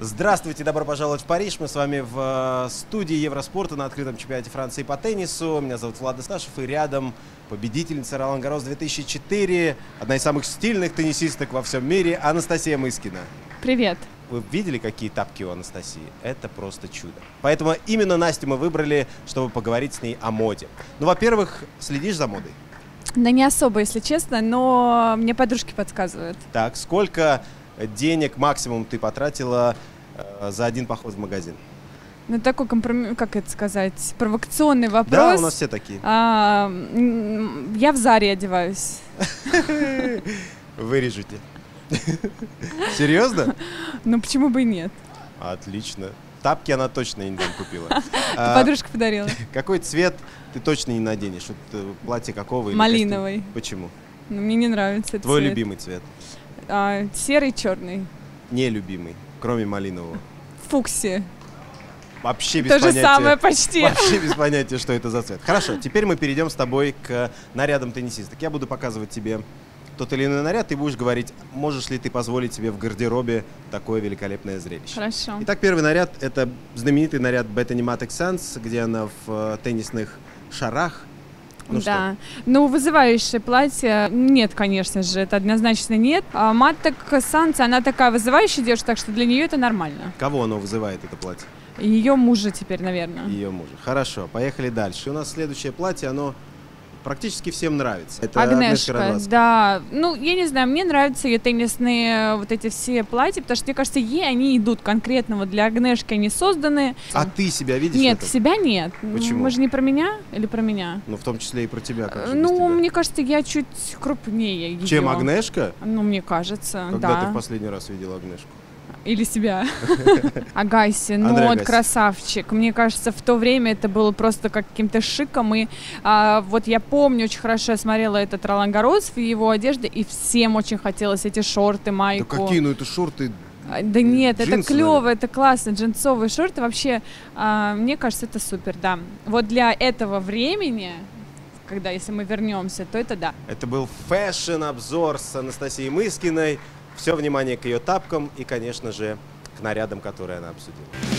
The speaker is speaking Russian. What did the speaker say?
Здравствуйте, добро пожаловать в Париж. Мы с вами в студии Евроспорта на открытом чемпионате Франции по теннису. Меня зовут Влад Сташев, и рядом победительница Ролан Гаррос 2004, одна из самых стильных теннисисток во всем мире, Анастасия Мыскина. Привет. Вы видели, какие тапки у Анастасии? Это просто чудо. Поэтому именно Настю мы выбрали, чтобы поговорить с ней о моде. Ну, во-первых, следишь за модой? Да не особо, если честно, но мне подружки подсказывают. Так, сколько денег максимум ты потратила за один поход в магазин? Ну, такой компромисс, как это сказать, провокационный вопрос. Да, у нас все такие. Я в Заре одеваюсь. Вырежете. Серьезно? Ну, почему бы и нет? Отлично. Тапки она точно недавно купила. Подружка подарила. Какой цвет ты точно не наденешь? Платье какого? Малиновый. Почему? Мне не нравится этот цвет. Твой любимый цвет? Серый, черный. Нелюбимый, кроме малинового. Фуксия. Вообще без понятия. То же самое почти. Вообще без понятия, что это за цвет. Хорошо, теперь мы перейдем с тобой к нарядам теннисисток. Я буду показывать тебе тот или иной наряд, ты будешь говорить, можешь ли ты позволить себе в гардеробе такое великолепное зрелище. Хорошо. Итак, первый наряд – это знаменитый наряд Bet-Animatic Sands, где она в теннисных шарах. Ну, да, что? Ну, вызывающее платье нет, конечно же, это однозначно нет. А Матка Санция, она такая вызывающая девушка, так что для нее это нормально. Кого оно вызывает, это платье? Ее мужа теперь, наверное. Ее мужа. Хорошо, поехали дальше. У нас следующее платье, оно практически всем нравится. Это Агнешка, да. Ну, я не знаю, мне нравятся ее теннисные вот эти все платья, потому что, мне кажется, ей они идут конкретно, вот для Агнешки они созданы. А ты себя видишь? Нет, себя нет. Почему? Мы же не про меня или про меня? Ну, в том числе и про тебя. Как же без тебя? Мне кажется, я чуть крупнее ее. Чем Агнешка? Ну, мне кажется, да. Когда ты в последний раз видела Агнешку? Или себя. Агасси, ну вот красавчик. Мне кажется, в то время это было просто каким-то шиком. И вот я помню, очень хорошо я смотрела этот Ролан Гаррос в его одежде, и всем очень хотелось эти шорты, майку. Да какие, ну это шорты? Да нет, это клево, это классно, джинсовые шорты. Вообще, мне кажется, это супер, да. Вот для этого времени, когда, если мы вернемся, то это да. Это был фэшн-обзор с Анастасией Мыскиной. Все внимание к ее тапкам и, конечно же, к нарядам, которые она обсудила.